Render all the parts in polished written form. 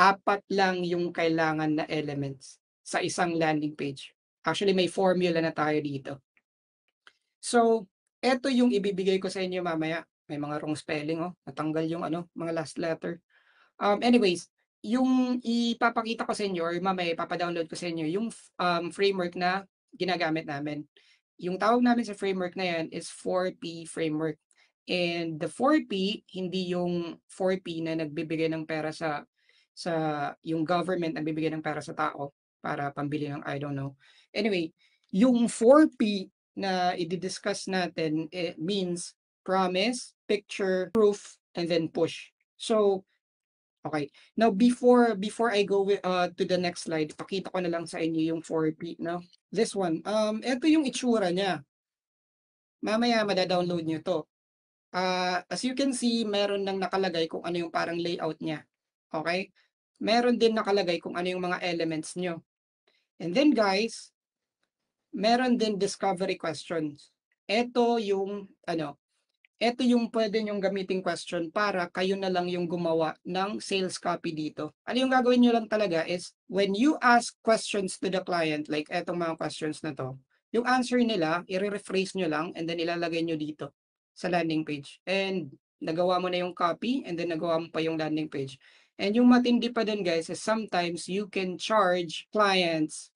apat lang yung kailangan na elements sa isang landing page. Actually, may formula na tayo dito. So, eto yung ibibigay ko sa inyo mamaya. May mga wrong spelling, oh. Natanggal yung ano, mga last letter. Anyways, yung ipapakita ko sa inyo or mamaya ipapadownload ko sa inyo yung framework na ginagamit namin. Yung tawag namin sa framework na yan is 4P Framework. And the 4P, hindi yung 4P na nagbibigay ng pera sa yung government na bibigay ng pera sa tao para pambili ng I don't know. Anyway, yung 4P na i-discuss natin, it means promise, picture, proof, and then push. So, okay. Now, before I go to the next slide, pakita ko na lang sa inyo yung 4P. No? This one. Ito yung itsura niya. Mamaya madadownload nyo to. As you can see, meron nang nakalagay kung ano yung parang layout niya. Okay? Meron din nakalagay kung ano yung mga elements nyo. And then guys, meron din discovery questions. Ito yung, ano, ito yung pwede nyong gamitin question para kayo na lang yung gumawa ng sales copy dito. Ano yung gagawin nyo lang talaga is, when you ask questions to the client, like etong mga questions na to, yung answer nila, i-rephrase nyo lang and then ilalagay nyo dito sa landing page. And nagawa mo na yung copy and then nagawa mo pa yung landing page. And yung matindi pa dun guys is sometimes you can charge clients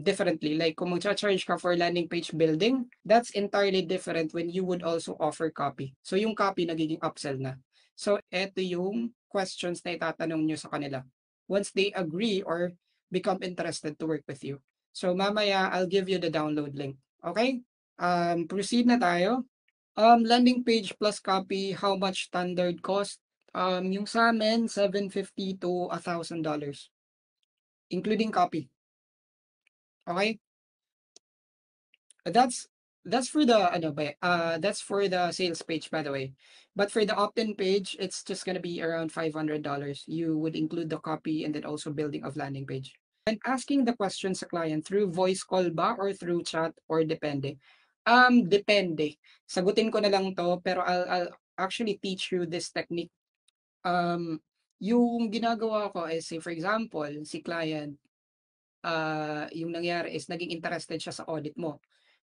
differently. Like kung mag-charge ka for landing page building, that's entirely different when you would also offer copy. So yung copy nagiging upsell na. So eto yung questions na itatanong nyo sa kanila once they agree or become interested to work with you. So mamaya, I'll give you the download link. Okay? Proceed na tayo. Landing page plus copy, how much standard cost? Yung sa amin, $750 to $1,000, including copy. Okay? That's for the that's for the sales page, by the way. But for the opt-in page, it's just gonna be around $500. You would include the copy and then also building of landing page. And asking the questions to client through voice call ba or through chat or depende? Depende. Sagutin ko na lang to, pero I'll actually teach you this technique. Yung ginagawa ko is, say for example, si client, yung nangyari is naging interested siya sa audit mo.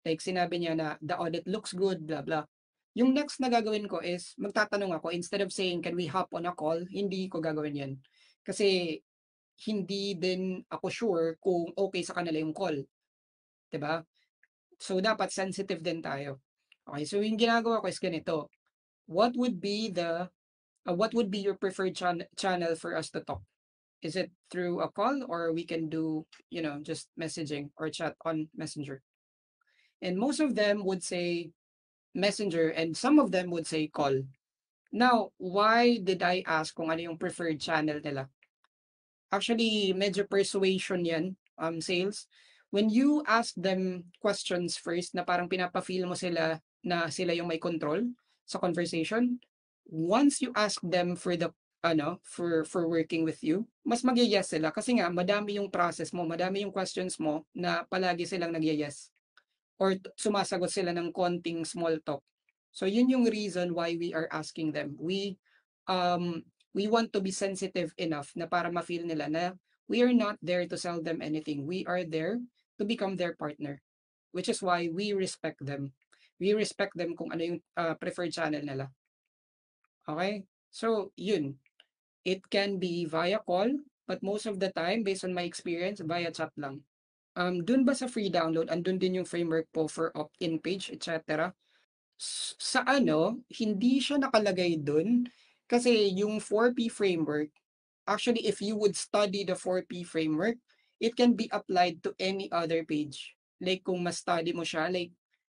Like sinabi niya na the audit looks good, blah blah. Yung next na gagawin ko is magtatanong ako instead of saying can we hop on a call, hindi ko gagawin yan. Kasi hindi din ako sure kung okay sa kanila yung call. 'Di ba? So dapat sensitive din tayo. Okay, so yung ginagawa ko is ganito. What would be the what would be your preferred channel for us to talk? Is it through a call, or we can do, you know, just messaging or chat on Messenger? And most of them would say Messenger, and some of them would say call. Now, why did I ask kung ano yung preferred channel nila? Actually, medyo persuasion yan, sales. When you ask them questions first, na parang pinapafeel mo sila na sila yung may control sa conversation, once you ask them for the for working with you, mas mag-yes sila kasi nga madami yung process mo, madami yung questions mo na palagi silang nag-yes or sumasagot sila ng konting small talk. So yun yung reason why we are asking them. We want to be sensitive enough na para ma-feel nila na we are not there to sell them anything. We are there to become their partner, which is why we respect them. We respect them kung ano yung preferred channel nila. Okay? So, yun. It can be via call, but most of the time, based on my experience, via chat lang. Dun ba sa free download, andun din yung framework po for opt-in page, etc. Sa ano, hindi siya nakalagay dun kasi yung 4P framework, actually, if you would study the 4P framework, it can be applied to any other page. Like, kung ma-study mo siya,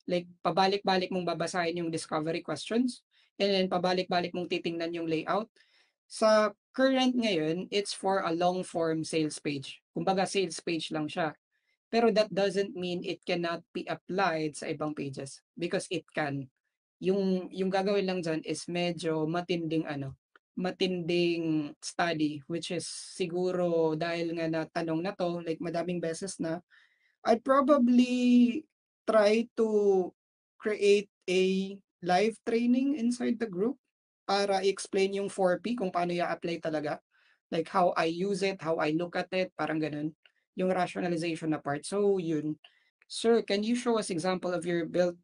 like pabalik-balik mong babasahin yung discovery questions, and then pabalik-balik mong titingnan yung layout. Sa current ngayon, it's for a long-form sales page. Kumbaga sales page lang siya. Pero that doesn't mean it cannot be applied sa ibang pages because it can. Yung gagawin lang dyan is medyo matinding study, which is siguro dahil nga na tanong na to, like madaming beses na, I'd probably try to create a live training inside the group para i-explain yung 4P kung paano i-apply talaga. Like how I use it, how I look at it, parang ganun. Yung rationalization na part. So, yun. Sir, can you show us example of your build?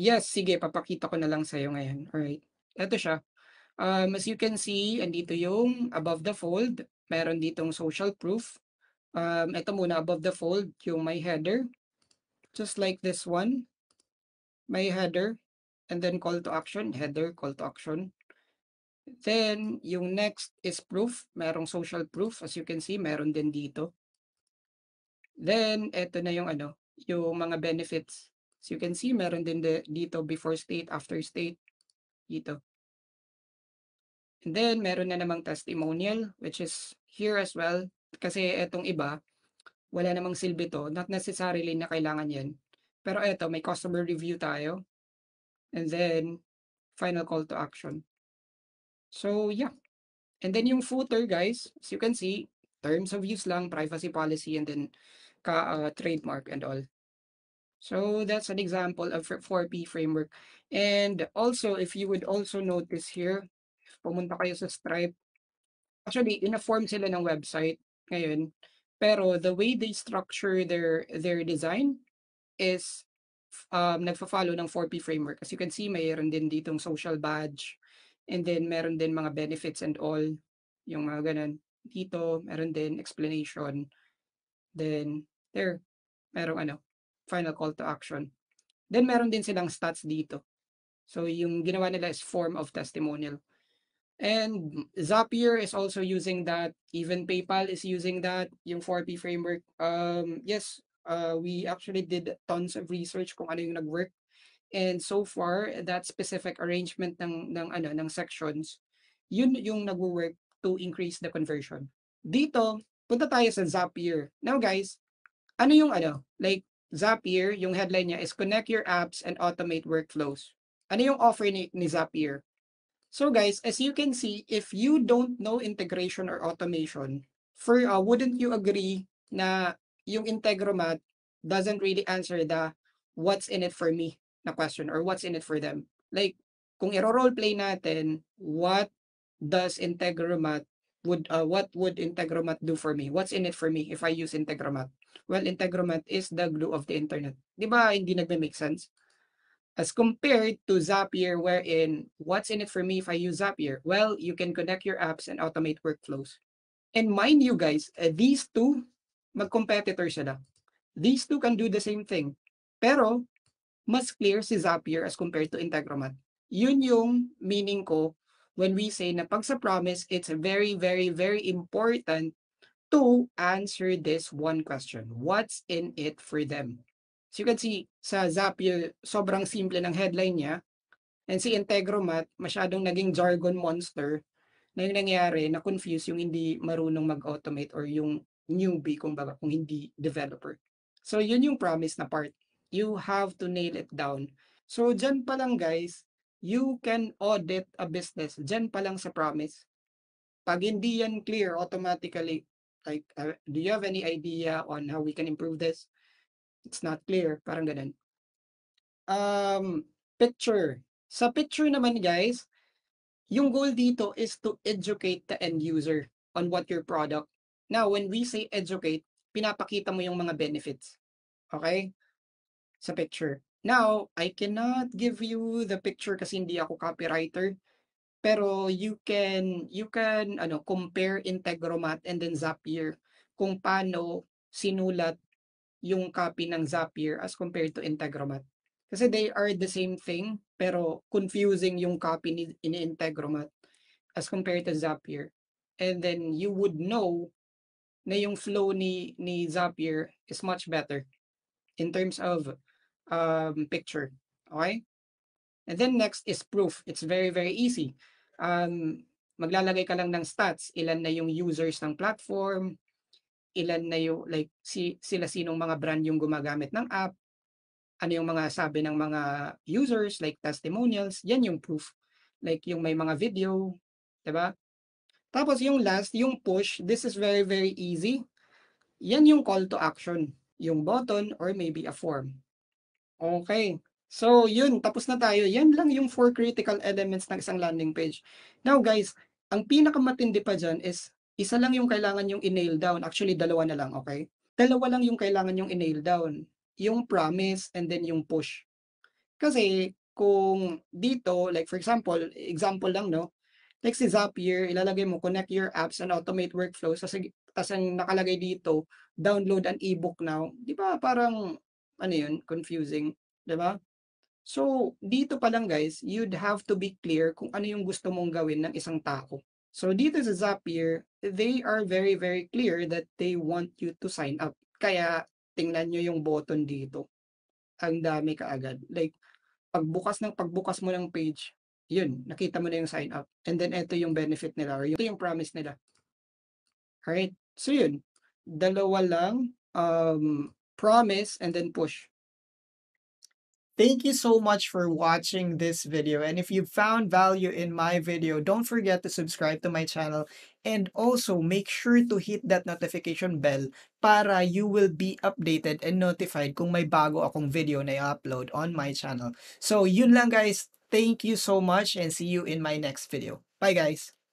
Yes, sige, papakita ko na lang sa'yo ngayon. Alright. Ito siya. As you can see, andito yung above the fold. Meron ditong social proof. Ito muna, above the fold, yung my header. Just like this one. My header. And then call to action. Header, call to action. Then, yung next is proof. Merong social proof. As you can see, meron din dito. Then, eto na yung ano, yung mga benefits. As you can see, meron din dito before state, after state, dito. And then, meron na namang testimonial, which is here as well. Kasi etong iba, wala namang silbi to. Not necessarily na kailangan yan. Pero eto, may customer review tayo. And then, final call to action. So, yeah. And then yung footer, guys, as you can see, terms of use lang, privacy policy, and then trademark and all. So that's an example of 4P framework. And also, if you would also notice here, if pumunta kayo sa Stripe, actually, ina-form sila ng website ngayon. Pero the way they structure their design is nagpa-follow ng 4P framework. As you can see, mayroon din ditong social badge. And then meron din mga benefits and all. Yung mga ganun. Dito, meron din explanation. Then, there, merong ano, final call to action. Then, meron din silang stats dito. So, yung ginawa nila is form of testimonial. And Zapier is also using that. Even PayPal is using that, yung 4P framework. Yes, we actually did tons of research kung ano yung nag-work. And so far, that specific arrangement ng sections, yun yung nag-work to increase the conversion. Dito, punta tayo sa Zapier. Now guys, ano yung ano? Like Zapier, yung headline niya is connect your apps and automate workflows. Ano yung offer ni Zapier? So guys, as you can see, if you don't know integration or automation, wouldn't you agree na yung Integromat doesn't really answer the what's in it for me na question or what's in it for them? Like, kung i-roleplay natin, what would Integromat do for me? What's in it for me if I use Integromat? Well, Integromat is the glue of the internet. Di ba hindi nagme-make sense? As compared to Zapier wherein, what's in it for me if I use Zapier? Well, you can connect your apps and automate workflows. And mind you guys, these two, mag-competitors sila. These two can do the same thing. Pero, mas clear si Zapier as compared to Integromat. Yun yung meaning ko when we say na pag sa promise, it's very, very, very important to answer this one question. What's in it for them? So you can see, sa Zapier, sobrang simple ng headline niya. And si Integromat, masyadong naging jargon monster na yung nangyari, na-confuse yung hindi marunong mag-automate or yung newbie, kumbaga, kung hindi developer. So yun yung promise na part. You have to nail it down. So dyan pa lang guys, you can audit a business. Diyan pa lang sa promise. Pag hindi yan clear automatically, like, do you have any idea on how we can improve this? It's not clear. Parang ganun. Picture. Sa picture naman, guys, yung goal dito is to educate the end user on what your product. Now, when we say educate, pinapakita mo yung mga benefits. Okay? Sa picture. Now, I cannot give you the picture kasi hindi ako copywriter. Pero you can compare Integromat and then Zapier kung paano sinulat yung copy ng Zapier as compared to Integromat. Kasi they are the same thing pero confusing yung copy in Integromat as compared to Zapier. And then you would know na yung flow ni Zapier is much better in terms of picture. Okay? And then next is proof. It's very, very easy. Maglalagay ka lang ng stats. Ilan na yung users ng platform, ilan na yung, like, sinong mga brand yung gumagamit ng app, ano yung mga sabi ng mga users, like testimonials, yan yung proof. Like yung may mga video, diba? Tapos yung last, yung push, this is very, very easy. Yan yung call to action, yung button or maybe a form. Okay. So, yun. Tapos na tayo. Yan lang yung 4 critical elements ng isang landing page. Now, guys, ang pinakamatindi pa dyan is Isa lang yung kailangan yung i-nail down. Actually, dalawa na lang, okay? Dalawa lang yung kailangan yung i-nail down. Yung promise and then yung push. Kasi kung dito, like for example lang, no? Like si Zapier, ilalagay mo, connect your apps and automate workflows. Tapos ang nakalagay dito, download an ebook now. Di ba parang, ano yun, confusing, di ba? So, dito pa lang guys, you'd have to be clear kung ano yung gusto mong gawin ng isang tao. So dito sa Zapier, they are very, very clear that they want you to sign up. Kaya tingnan nyo yung button dito. Ang dami kaagad. Like, pagbukas mo ng page, yun, nakita mo na yung sign up. And then ito yung benefit nila, or ito yung promise nila. Alright, so yun. Dalawa lang, promise and then push. Thank you so much for watching this video, and if you found value in my video, don't forget to subscribe to my channel and also make sure to hit that notification bell para you will be updated and notified kung may bago akong video na i-upload on my channel. So yun lang guys, thank you so much and see you in my next video. Bye guys!